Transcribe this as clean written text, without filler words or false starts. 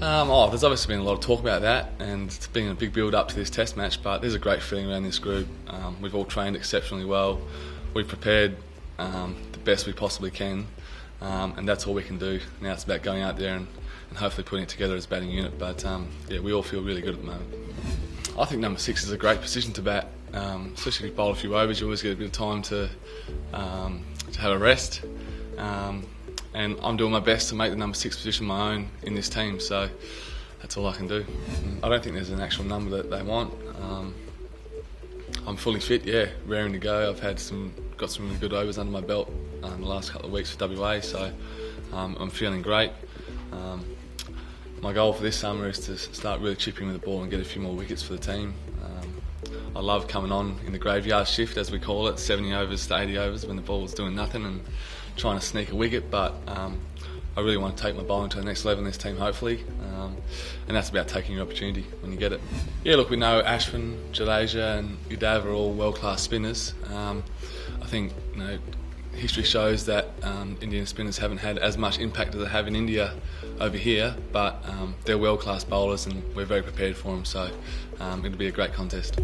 There's obviously been a lot of talk about that, and it's been a big build-up to this Test match, but there's a great feeling around this group. We've all trained exceptionally well. We've prepared the best we possibly can, and that's all we can do. Now it's about going out there and hopefully putting it together as a batting unit, but yeah, we all feel really good at the moment. I think number 6 is a great position to bat, especially if you bowl a few overs. You always get a bit of time to have a rest. And I'm doing my best to make the number 6 position my own in this team, so that's all I can do. I don't think there's an actual number that they want. I'm fully fit, yeah, raring to go. I've had got some really good overs under my belt in the last couple of weeks for WA, so I'm feeling great. My goal for this summer is to start really chipping with the ball and get a few more wickets for the team. I love coming on in the graveyard shift, as we call it, 70 overs to 80 overs when the ball was doing nothing and trying to sneak a wicket, but I really want to take my bowling to the next level in this team, hopefully, and that's about taking your opportunity when you get it. Yeah, look, we know Ashwin, Jadeja and Udav are all world-class spinners. I think, you know, history shows that Indian spinners haven't had as much impact as they have in India over here, but they're world-class bowlers and we're very prepared for them, so it'll be a great contest.